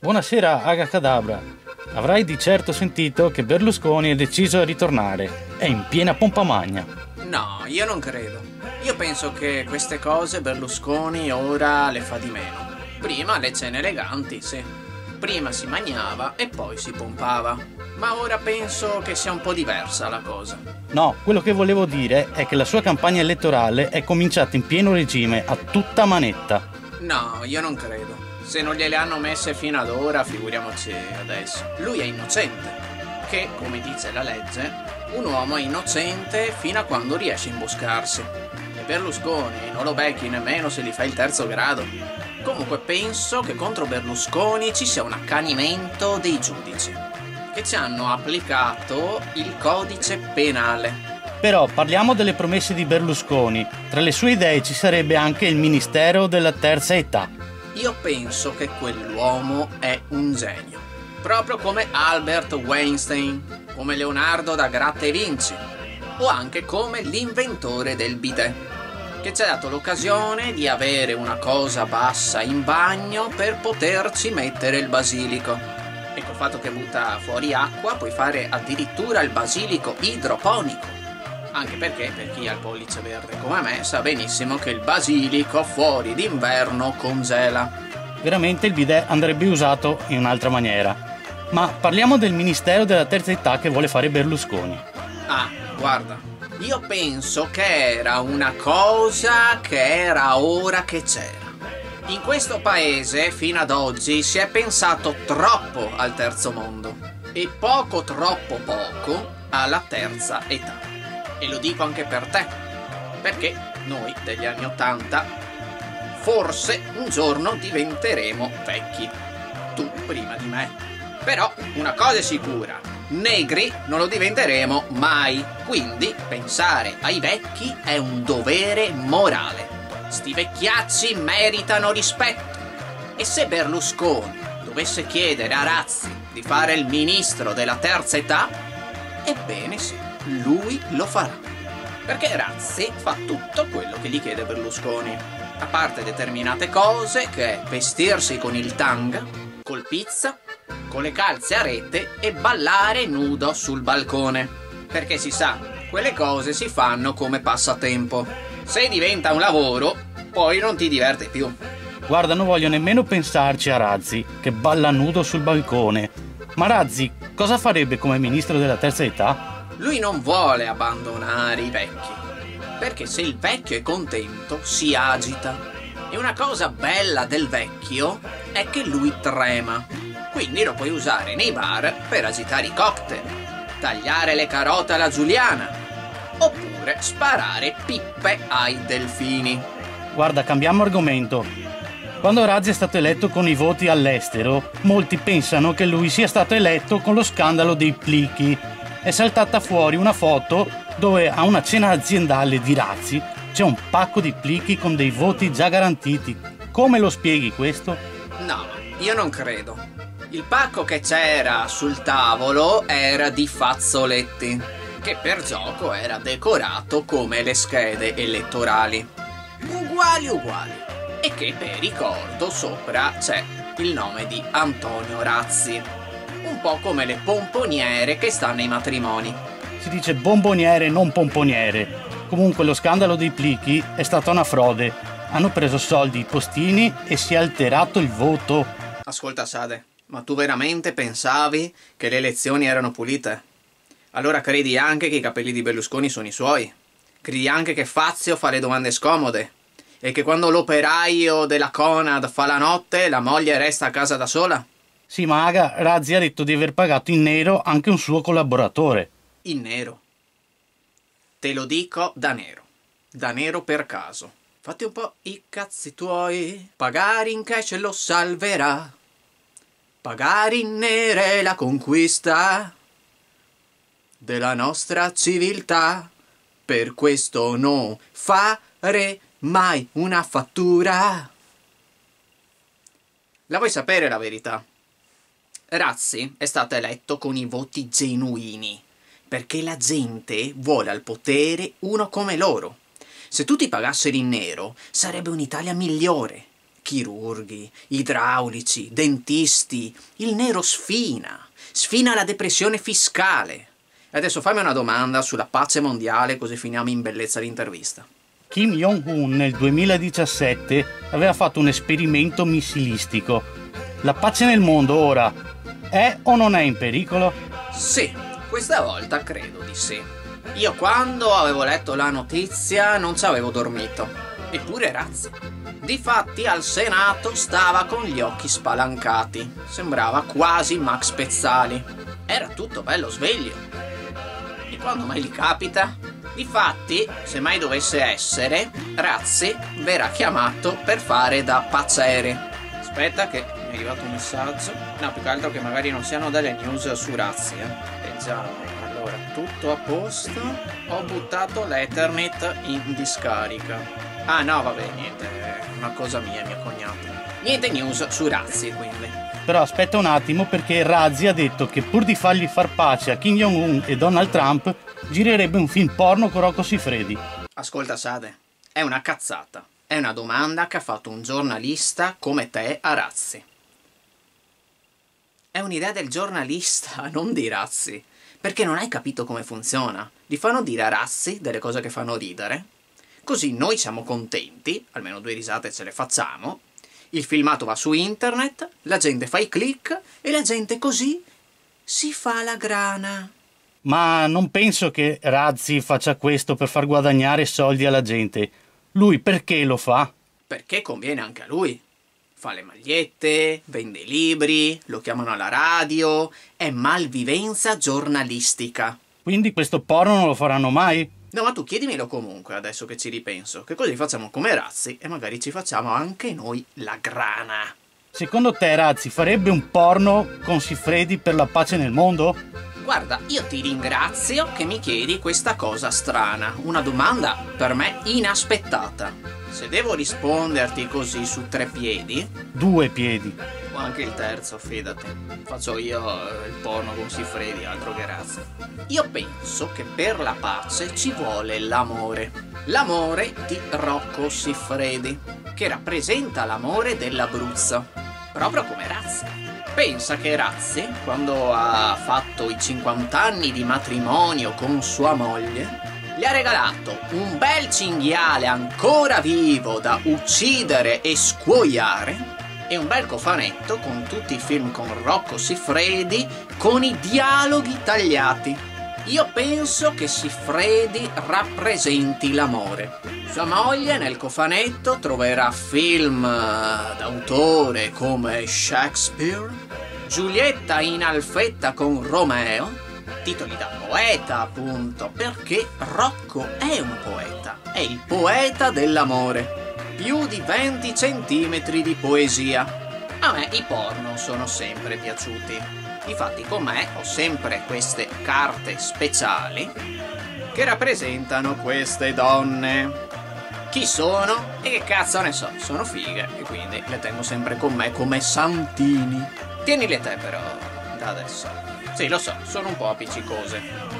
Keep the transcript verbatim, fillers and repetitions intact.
Buonasera Agacadabra, avrai di certo sentito che Berlusconi è deciso a ritornare, è in piena pompa magna. No, io non credo. Io penso che queste cose Berlusconi ora le fa di meno. Prima le cene eleganti, sì. Prima si mangiava e poi si pompava. Ma ora penso che sia un po' diversa la cosa. No, quello che volevo dire è che la sua campagna elettorale è cominciata in pieno regime, a tutta manetta. No, io non credo. Se non gliele hanno messe fino ad ora, figuriamoci adesso. Lui è innocente, che, come dice la legge, un uomo è innocente fino a quando riesce a imboscarsi. E Berlusconi non lo becchi nemmeno se gli fa il terzo grado. Comunque penso che contro Berlusconi ci sia un accanimento dei giudici, che ci hanno applicato il codice penale. Però parliamo delle promesse di Berlusconi. Tra le sue idee ci sarebbe anche il Ministero della Terza Età. Io penso che quell'uomo è un genio, proprio come Albert Weinstein, come Leonardo da Grattevinci, o anche come l'inventore del bidet, che ci ha dato l'occasione di avere una cosa bassa in bagno per poterci mettere il basilico. E col fatto che butta fuori acqua puoi fare addirittura il basilico idroponico. Anche perché, per chi ha il pollice verde come me, sa benissimo che il basilico fuori d'inverno congela. Veramente il bidet andrebbe usato in un'altra maniera. Ma parliamo del Ministero della Terza Età che vuole fare Berlusconi. Ah, guarda, io penso che era una cosa che era ora che c'era. In questo paese, fino ad oggi, si è pensato troppo al terzo mondo e poco troppo poco alla terza età. E lo dico anche per te, perché noi degli anni ottanta forse un giorno diventeremo vecchi, tu prima di me. Però una cosa è sicura, negri non lo diventeremo mai, quindi pensare ai vecchi è un dovere morale. Sti vecchiacci meritano rispetto. E se Berlusconi dovesse chiedere a Razzi di fare il ministro della terza età, ebbene sì, lui lo farà, perché Razzi fa tutto quello che gli chiede Berlusconi, a parte determinate cose che è vestirsi con il tanga, col pizza, con le calze a rete e ballare nudo sul balcone, perché si sa, quelle cose si fanno come passatempo. Se diventa un lavoro, poi non ti diverte più. Guarda, non voglio nemmeno pensarci a Razzi, che balla nudo sul balcone. Ma Razzi cosa farebbe come ministro della terza età? Lui non vuole abbandonare i vecchi, perché se il vecchio è contento si agita. E una cosa bella del vecchio è che lui trema, quindi lo puoi usare nei bar per agitare i cocktail, tagliare le carote alla Giuliana, oppure sparare pippe ai delfini. Guarda, cambiamo argomento. Quando Razzi è stato eletto con i voti all'estero, molti pensano che lui sia stato eletto con lo scandalo dei plichi. È saltata fuori una foto dove a una cena aziendale di Razzi c'è un pacco di plichi con dei voti già garantiti. Come lo spieghi questo? No, io non credo. Il pacco che c'era sul tavolo era di fazzoletti, che per gioco era decorato come le schede elettorali. Uguali uguali. E che per ricordo sopra c'è il nome di Antonio Razzi. Un po' come le pomponiere che stanno ai matrimoni. Si dice bomboniere, non pomponiere. Comunque lo scandalo dei plichi è stata una frode. Hanno preso soldi i postini e si è alterato il voto. Ascolta Sade, ma tu veramente pensavi che le elezioni erano pulite? Allora credi anche che i capelli di Berlusconi sono i suoi? Credi anche che Fazio fa le domande scomode? E che quando l'operaio della Conad fa la notte la moglie resta a casa da sola? Sì, ma Aga, Razzi ha detto di aver pagato in nero anche un suo collaboratore. In nero? Te lo dico da nero. Da nero per caso. Fatti un po' i cazzi tuoi. Pagare in cash lo salverà. Pagare in nero è la conquista della nostra civiltà. Per questo non fare mai una fattura. La vuoi sapere la verità? Razzi è stato eletto con i voti genuini, perché la gente vuole al potere uno come loro. Se tutti pagassero in nero, sarebbe un'Italia migliore, chirurghi, idraulici, dentisti. Il nero sfina, sfina la depressione fiscale. Adesso fammi una domanda sulla pace mondiale, così finiamo in bellezza l'intervista. Kim Jong-un nel duemiladiciassette aveva fatto un esperimento missilistico. La pace nel mondo ora è o non è in pericolo? Sì, questa volta credo di sì. Io quando avevo letto la notizia non ci avevo dormito. Eppure Razzi, difatti al Senato stava con gli occhi spalancati. Sembrava quasi Max Pezzali. Era tutto bello sveglio. E quando mai gli capita? Difatti, se mai dovesse essere, Razzi verrà chiamato per fare da pazzere. Aspetta che mi è arrivato un messaggio. No, più che altro che magari non siano delle news su Razzi, eh. E già, allora, tutto a posto. Ho buttato l'Ethernet in discarica. Ah no, vabbè, niente, è una cosa mia, mia cognata. Niente news su Razzi, quindi. Però aspetta un attimo, perché Razzi ha detto che pur di fargli far pace a Kim Jong-un e Donald Trump girerebbe un film porno con Rocco Siffredi. Ascolta Sade, è una cazzata. È una domanda che ha fatto un giornalista come te a Razzi. È un'idea del giornalista, non di Razzi. Perché non hai capito come funziona. Gli fanno dire a Razzi delle cose che fanno ridere. Così noi siamo contenti, almeno due risate ce le facciamo. Il filmato va su internet, la gente fa i click e la gente così si fa la grana. Ma non penso che Razzi faccia questo per far guadagnare soldi alla gente. Lui perché lo fa? Perché conviene anche a lui. Fa le magliette, vende libri, lo chiamano alla radio. È malvivenza giornalistica. Quindi questo porno non lo faranno mai? No, ma tu chiedimelo comunque, adesso che ci ripenso, che così facciamo come Razzi e magari ci facciamo anche noi la grana. Secondo te Razzi farebbe un porno con Siffredi per la pace nel mondo? Guarda, io ti ringrazio che mi chiedi questa cosa strana, una domanda per me inaspettata. Se devo risponderti così su tre piedi... Due piedi. O anche il terzo, fidati. Faccio io il porno con Siffredi, altro che Razzi. Io penso che per la pace ci vuole l'amore. L'amore di Rocco Siffredi, che rappresenta l'amore dell'Abruzzo, proprio come Razzi. Pensa che Razzi, quando ha fatto i cinquanta anni di matrimonio con sua moglie, le ha regalato un bel cinghiale ancora vivo da uccidere e scuoiare e un bel cofanetto con tutti i film con Rocco Siffredi con i dialoghi tagliati. Io penso che Siffredi rappresenti l'amore. Sua moglie nel cofanetto troverà film d'autore come Shakespeare, Giulietta in Alfetta con Romeo, titoli da poeta appunto, perché Rocco è un poeta, è il poeta dell'amore. Più di venti centimetri di poesia. A me i porno sono sempre piaciuti. Infatti con me ho sempre queste carte speciali che rappresentano queste donne. Chi sono? E che cazzo ne so, sono fighe e quindi le tengo sempre con me come santini. Tienile te però, da adesso. Sì, lo so, sono un po' appiccicose.